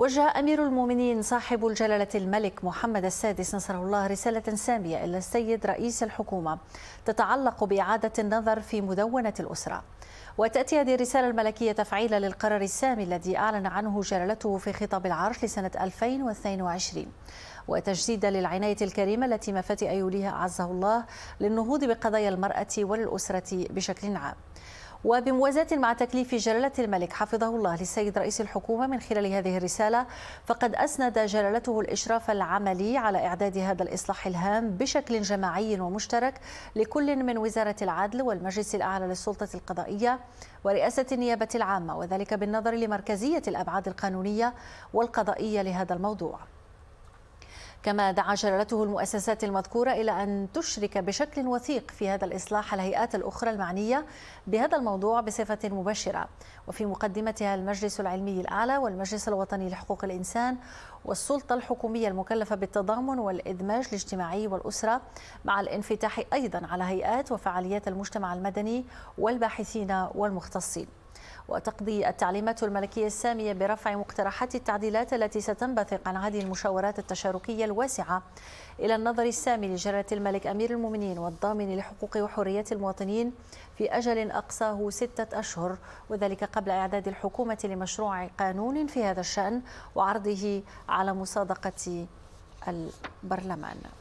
وجه أمير المؤمنين صاحب الجلالة الملك محمد السادس نصره الله رسالة سامية إلى السيد رئيس الحكومة تتعلق بإعادة النظر في مدونة الأسرة. وتأتي هذه الرسالة الملكية تفعيلا للقرار السامي الذي أعلن عنه جلالته في خطاب العرش لسنة 2022، وتجديدا للعناية الكريمة التي ما فتئ يوليها أعزه الله للنهوض بقضايا المرأة والأسرة بشكل عام. وبموازاة مع تكليف جلالة الملك حفظه الله للسيد رئيس الحكومة من خلال هذه الرسالة، فقد أسند جلالته الإشراف العملي على إعداد هذا الإصلاح الهام بشكل جماعي ومشترك لكل من وزارة العدل والمجلس الأعلى للسلطة القضائية ورئاسة النيابة العامة، وذلك بالنظر لمركزية الأبعاد القانونية والقضائية لهذا الموضوع. كما دعا جلالته المؤسسات المذكورة إلى أن تشرك بشكل وثيق في هذا الإصلاح الهيئات الأخرى المعنية بهذا الموضوع بصفة مباشرة، وفي مقدمتها المجلس العلمي الأعلى والمجلس الوطني لحقوق الإنسان والسلطة الحكومية المكلفة بالتضامن والإدماج الاجتماعي والأسرة، مع الانفتاح أيضا على هيئات وفعاليات المجتمع المدني والباحثين والمختصين. وتقضي التعليمات الملكية السامية برفع مقترحات التعديلات التي ستنبثق عن هذه المشاورات التشاركية الواسعة إلى النظر السامي لجلالة الملك أمير المؤمنين والضامن لحقوق وحريات المواطنين في أجل أقصاه 6 أشهر، وذلك قبل إعداد الحكومة لمشروع قانون في هذا الشأن وعرضه على مصادقة البرلمان.